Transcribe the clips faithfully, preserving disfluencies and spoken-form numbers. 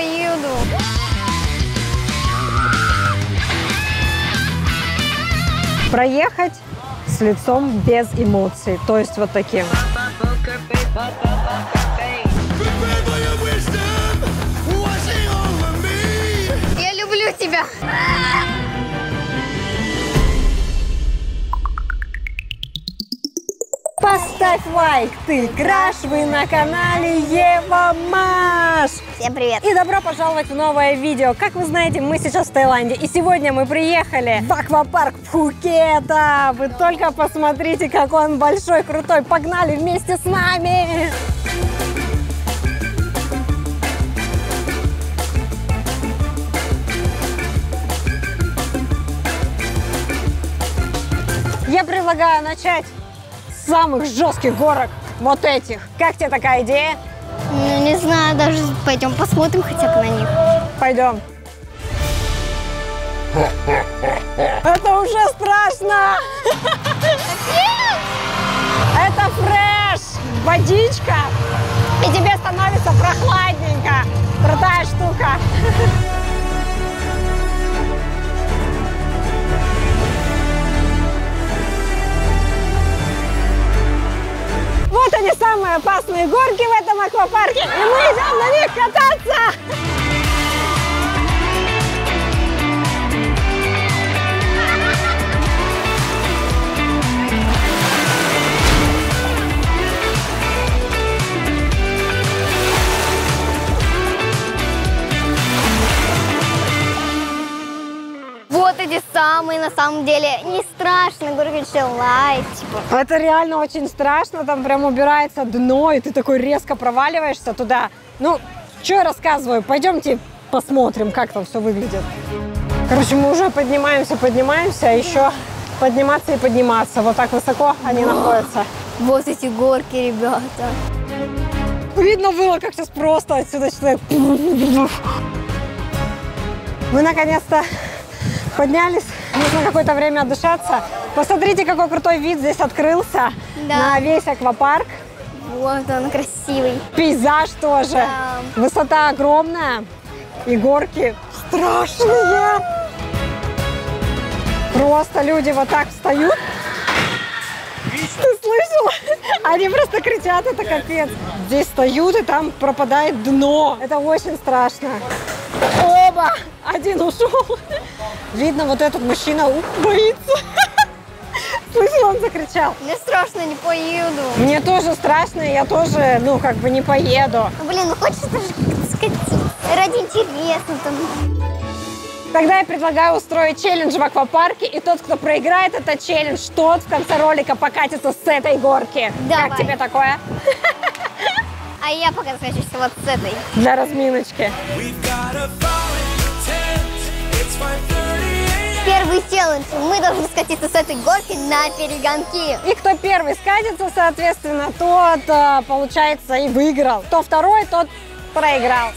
поеду. Проехать с лицом без эмоций, то есть вот таким. Я люблю тебя. Поставь лайк, ты краш, вы на канале Ева Маш. Всем привет. И добро пожаловать в новое видео. Как вы знаете, мы сейчас в Таиланде. И сегодня мы приехали в аквапарк Пхукета. Вы только посмотрите, какой он большой, крутой. Погнали вместе с нами. Я предлагаю начать самых жестких горок, вот этих. Как тебе такая идея? Ну, не знаю, даже пойдем посмотрим хотя бы на них. Пойдем. Это уже страшно! Это фреш! Водичка! И тебе становится прохладненько. Крутая штука. Вот они, самые опасные горки в этом аквапарке, и мы идем на них кататься! Вот эти самые, на самом деле, не страшные горки, лайк. Типа. Это реально очень страшно, там прям убирается дно, и ты такой резко проваливаешься туда. Ну, что я рассказываю, пойдемте посмотрим, как там все выглядит. Короче, мы уже поднимаемся, поднимаемся, а еще подниматься и подниматься. Вот так высоко они находятся. Вот эти горки, ребята. Видно было, как сейчас просто отсюда человек. Мы наконец-то поднялись, нужно какое-то время отдышаться. Посмотрите, какой крутой вид здесь открылся, да, на весь аквапарк. Вот он красивый. Пейзаж тоже. Да. Высота огромная и горки страшные. Просто люди вот так встают. Ты слышал? Они просто кричат, это капец. Здесь встают, и там пропадает дно. Это очень страшно. Оба! Один ушел. Видно, вот этот мужчина боится. Слышал, он закричал. Мне страшно, не поеду. Мне тоже страшно, я тоже, ну, как бы не поеду. Ну, блин, ну хочется же скатиться. Ради интереса там. Тогда я предлагаю устроить челлендж в аквапарке. И тот, кто проиграет этот челлендж, тот в конце ролика покатится с этой горки. Давай. Как тебе такое? А я пока скачусь вот с этой. Для разминочки. Первый челлендж. Мы должны скатиться с этой горки на перегонки. И кто первый скатится, соответственно, тот, получается, и выиграл. Кто второй, тот проиграл.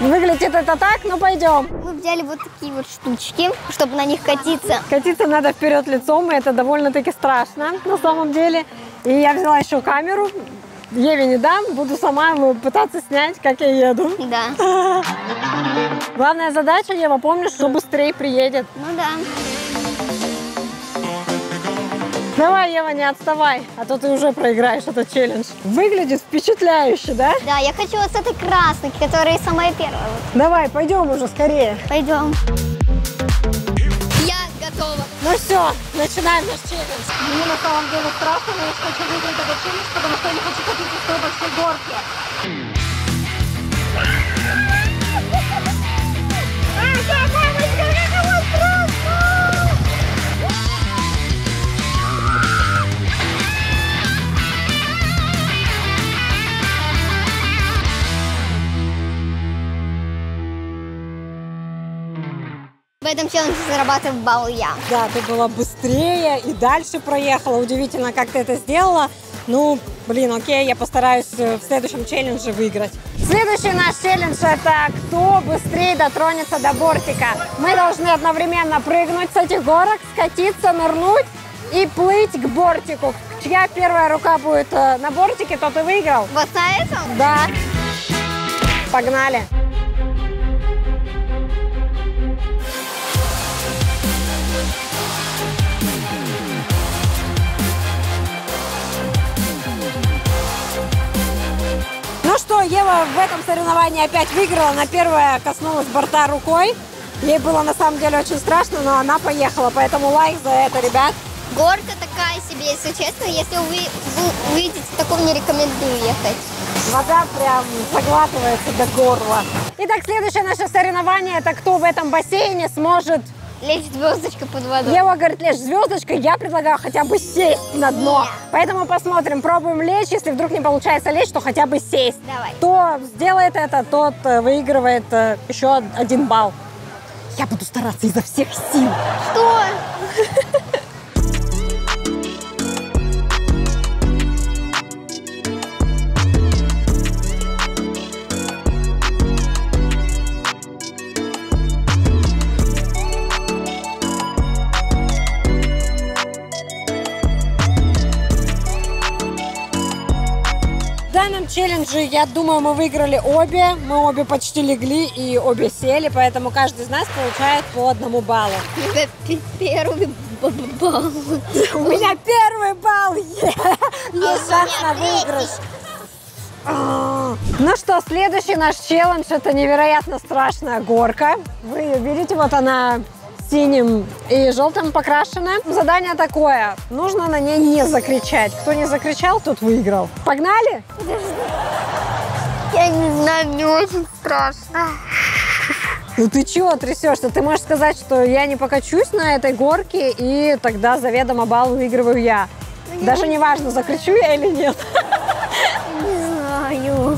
Выглядит это так, ну пойдем. Мы взяли вот такие вот штучки, чтобы на них катиться. Катиться надо вперед лицом, и это довольно-таки страшно на самом деле. И я взяла еще камеру. Еве не дам, буду сама пытаться снять, как я еду. Да. Главная задача, Ева, помнишь, что быстрее приедет. Ну да. Давай, Ева, не отставай, а то ты уже проиграешь этот челлендж. Выглядит впечатляюще, да? Да, я хочу вот с этой красной, которая самая первая. Давай, пойдем уже скорее. Пойдем. Ну все, начинаем наш челлендж. Мне на самом деле страшно, но я хочу выиграть этот челлендж, потому что я не хочу катиться с той большой горке. В этом челлендже зарабатываю балл я. Да, ты была быстрее и дальше проехала. Удивительно, как ты это сделала. Ну, блин, окей, я постараюсь в следующем челлендже выиграть. Следующий наш челлендж — это кто быстрее дотронется до бортика. Мы должны одновременно прыгнуть с этих горок, скатиться, нырнуть и плыть к бортику. Чья первая рука будет на бортике, тот и выиграл. Вот на этом? Да. Погнали! Ну что, Ева в этом соревновании опять выиграла. Она первая коснулась борта рукой. Ей было на самом деле очень страшно, но она поехала. Поэтому лайк за это, ребят. Горка такая себе, если честно. Если вы, вы увидите, таком не рекомендую ехать. Вода прям заглатывается до горла. Итак, следующее наше соревнование — это кто в этом бассейне сможет... Лечь звездочкой под водой. Ева говорит, лечь звездочкой. Я предлагаю хотя бы сесть на дно. Yeah. Поэтому посмотрим, пробуем лечь. Если вдруг не получается лечь, то хотя бы сесть. Давай. Кто сделает это, тот выигрывает еще один балл. Я буду стараться изо всех сил. Что? Челленджи, я думаю, мы выиграли обе. Мы обе почти легли и обе сели, поэтому каждый из нас получает по одному баллу. Это первый балл. У меня первый балл. Есть шанс на выигрыш. Ну что, следующий наш челлендж — это невероятно страшная горка. Вы ее видите, вот она синим и желтым покрашена. Задание такое: нужно на ней не закричать. Кто не закричал, тот выиграл. Погнали? Я не знаю, мне очень страшно. Ну ты чего трясешься? Ты можешь сказать, что я не покачусь на этой горке, и тогда заведомо балл выигрываю я. Ну, даже не важно, закричу я или нет. Не знаю.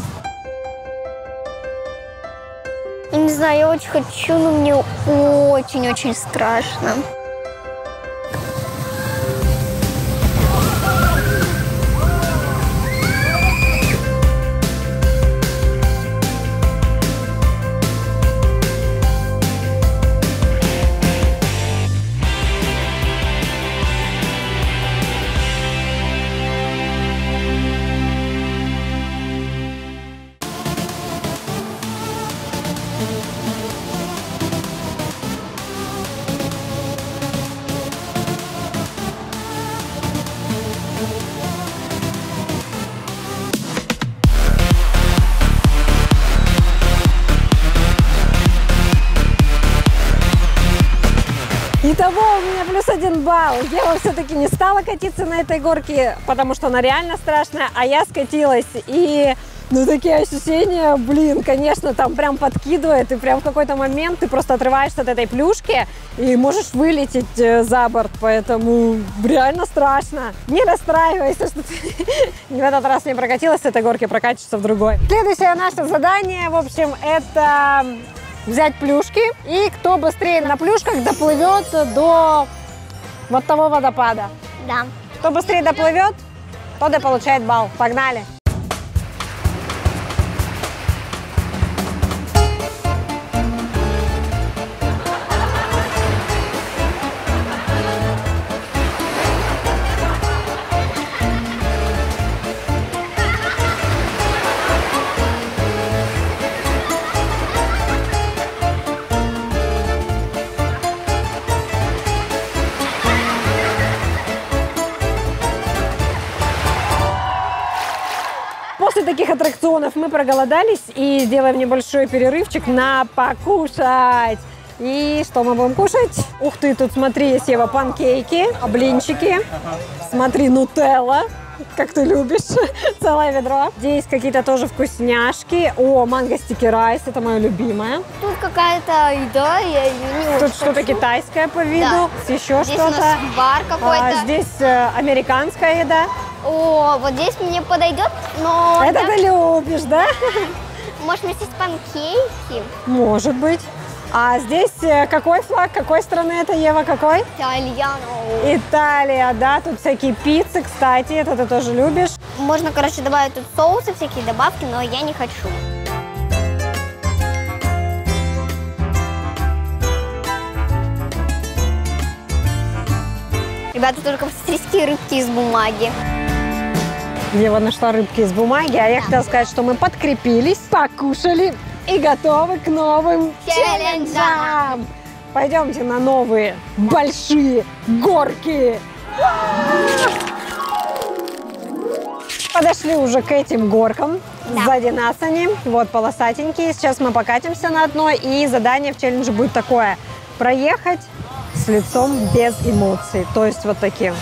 Я не знаю, я очень хочу, но мне очень-очень страшно. Итого у меня плюс один балл. Ева все-таки не стала катиться на этой горке, потому что она реально страшная, а я скатилась. И ну такие ощущения, блин, конечно, там прям подкидывает, и прям в какой-то момент ты просто отрываешься от этой плюшки и можешь вылететь за борт, поэтому реально страшно. Не расстраивайся, что ты в этот раз не прокатилась с этой горки, прокатишься в другой. Следующее наше задание, в общем, это... взять плюшки, и кто быстрее на плюшках доплывет до вот того водопада. Да. Кто быстрее доплывет, тот и получает балл. Погнали! Таких аттракционов мы проголодались и делаем небольшой перерывчик на покушать. И что мы будем кушать? Ух ты, тут смотри, Ева, панкейки, блинчики, смотри, нутелла, как ты любишь, целое ведро. Здесь какие-то тоже вкусняшки. О, манго стики райс, это мое любимое. Тут какая-то еда, я ее не Тут что-то китайское по виду, да. Еще что-то. Бар какой-то. А, здесь американская еда. О, вот здесь мне подойдет, но... Это так... ты любишь, да? Может, мне здесь панкейки? Может быть. А здесь какой флаг, какой страны это, Ева, какой? Итальяно. Италия, да, тут всякие пиццы, кстати, это ты тоже любишь. Можно, короче, добавить тут соусы, всякие добавки, но я не хочу. Ребята, только посмотрите, рыбки из бумаги. Ева нашла рыбки из бумаги, а я хотела сказать, что мы подкрепились, покушали и готовы к новым челленджам. Пойдемте на новые большие горки. Подошли уже к этим горкам. Да. Сзади нас они. Вот полосатенькие. Сейчас мы покатимся на одной. И задание в челлендже будет такое. Проехать с лицом без эмоций. То есть вот таким.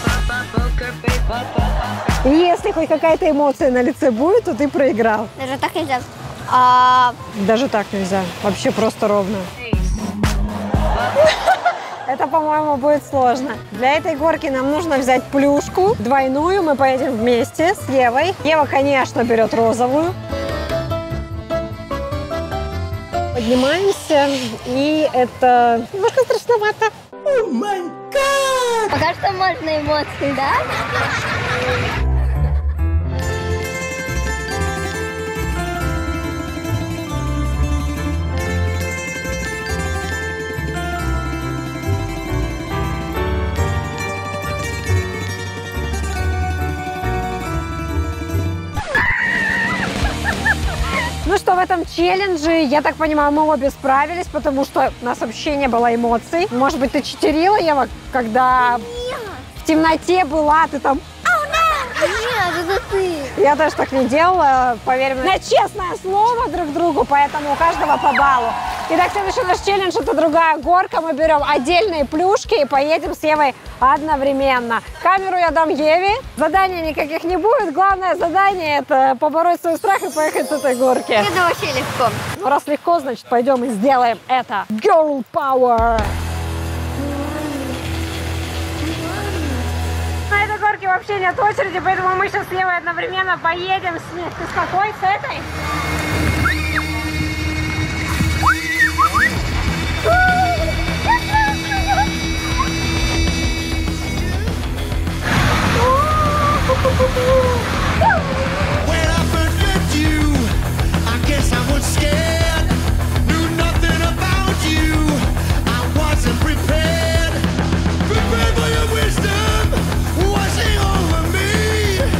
И если хоть какая-то эмоция на лице будет, то ты проиграл. Даже так нельзя. А... Даже так нельзя. Вообще просто ровно. Это, по-моему, будет сложно. Для этой горки нам нужно взять плюшку двойную. Мы поедем вместе с Евой. Ева, конечно, берет розовую. Поднимаемся. И это немножко страшновато. Oh my God! Пока что можно эмоции, да? Ну что, в этом челлендже, я так понимаю, мы обе справились, потому что у нас вообще не было эмоций. Может быть, ты читерила, Ева, когда Нет. в темноте была, ты там... Нет, это ты. Я даже так не делала, поверь мне. На честное слово друг другу, поэтому у каждого по баллу. Итак, следующий наш челлендж — это другая горка. Мы берем отдельные плюшки и поедем с Евой одновременно. Камеру я дам Еве. Заданий никаких не будет. Главное задание — это побороть свой страх и поехать с этой горки. Это вообще легко. Раз легко, значит, пойдем и сделаем это. Girl Power! На этой горке вообще нет очереди, поэтому мы сейчас с Евой одновременно поедем с ней. Ты с какой? С этой?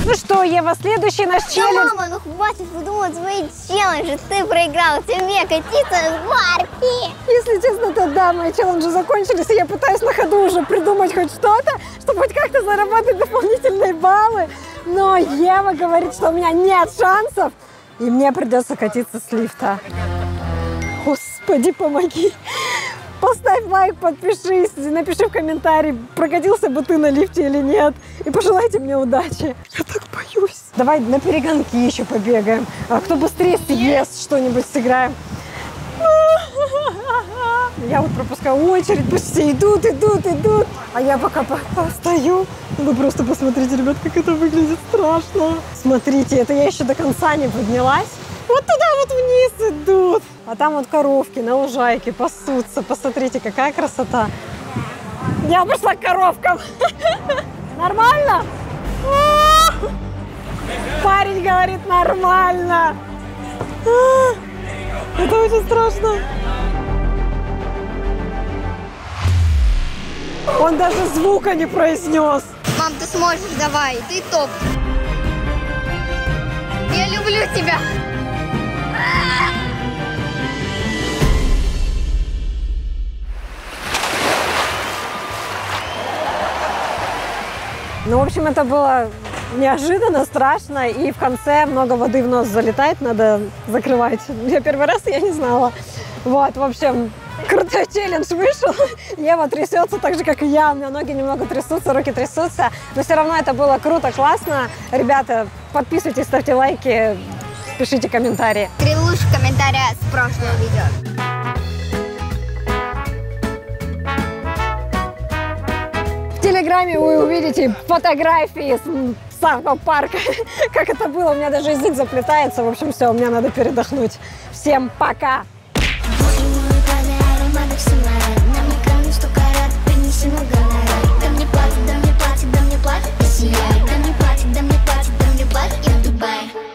Ну что, Ева, следующий наш челлендж. Да, мама, ну хватит выдумывать свои челленджи. Ты проиграла, тебе катиться с горки. Если честно, то да, мои челленджи закончились, и я пытаюсь на ходу уже придумать хоть что-то, чтобы хоть как-то заработать дополнительные баллы. Но Ева говорит, что у меня нет шансов, и мне придется катиться с лифта. Господи, помоги. Поставь лайк, подпишись, напиши в комментарии, прокатился бы ты на лифте или нет. И пожелайте мне удачи. Я так боюсь. Давай на перегонки еще побегаем. А кто быстрее съест что-нибудь, сыграем. Я вот пропускаю очередь, пусть все идут, идут, идут. А я пока постою. Вы просто посмотрите, ребят, как это выглядит страшно. Смотрите, это я еще до конца не поднялась. Вот туда вот вниз идут. А там вот коровки на лужайке пасутся. Посмотрите, какая красота. Я пошла к коровкам. Нормально? Парень говорит, нормально. Это очень страшно. Он даже звука не произнес. Мам, ты сможешь, давай. Ты топ. Я люблю тебя. Ну, в общем, это было неожиданно, страшно, и в конце много воды в нос залетает, надо закрывать. Я первый раз, я не знала. Вот, в общем, крутой челлендж вышел. Ева трясется так же, как и я. У меня ноги немного трясутся, руки трясутся. Но все равно это было круто, классно. Ребята, подписывайтесь, ставьте лайки, пишите комментарии. Три лучших комментария с прошлого видео. В Телеграме вы увидите фотографии с аквапарка, как это было. У меня даже язык заплетается. В общем, все, мне надо передохнуть. Всем пока! Да мне платят, да мне платят, да мне платят, да мне платят, да мне платят, да мне платят, и в Дубае.